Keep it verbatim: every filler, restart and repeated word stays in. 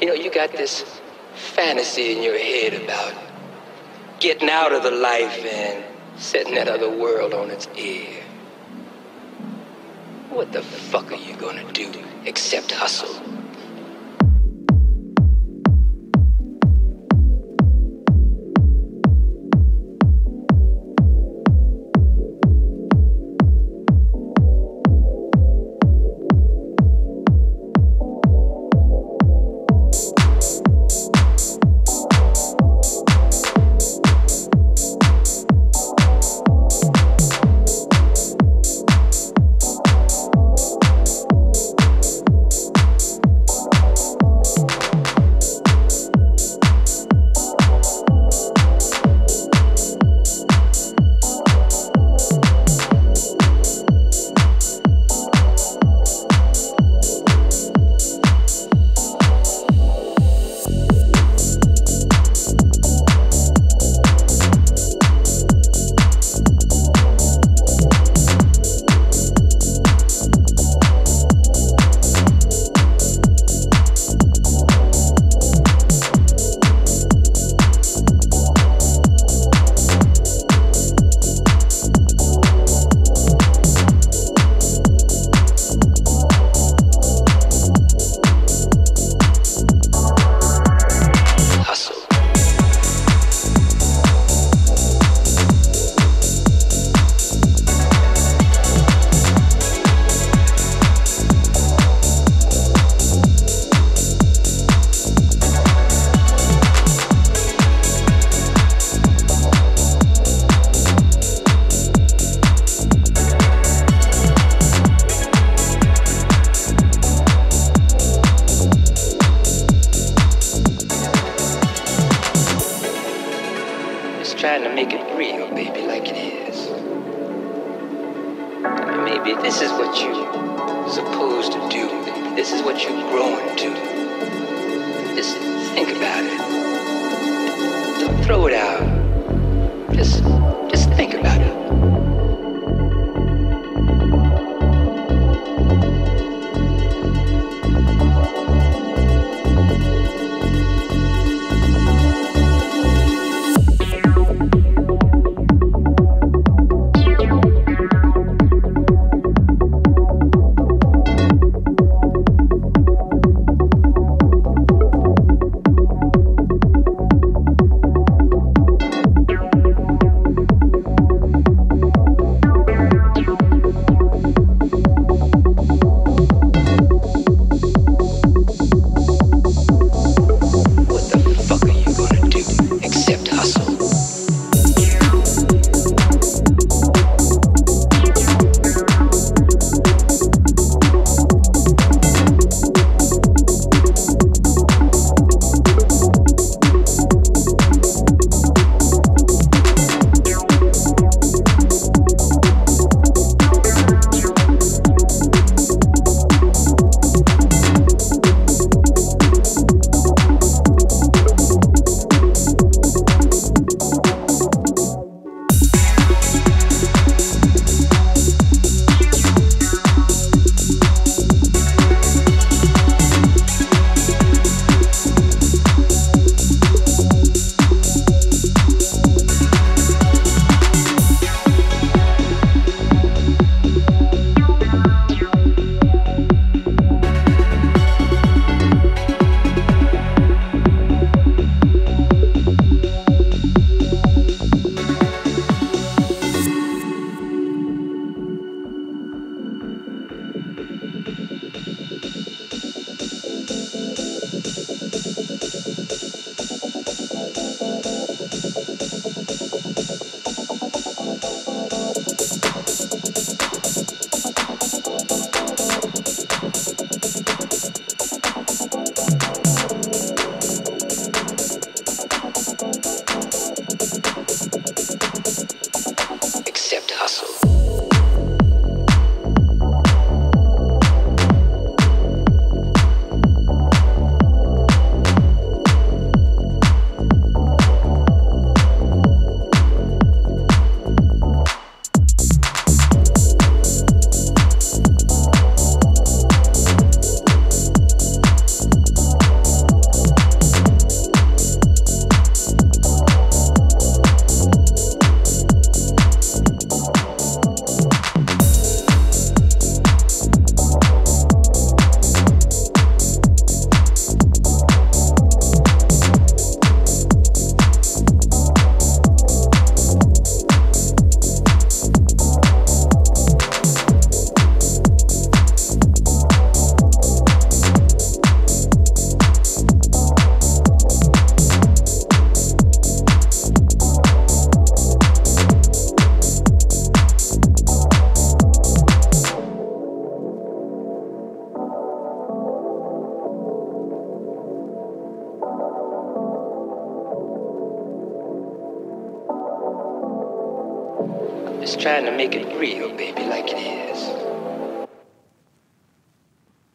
You know, you got this fantasy in your head about getting out of the life and setting that other world on its ear. What the fuck are you gonna do except hustle? It's trying to make it real, baby, like it is.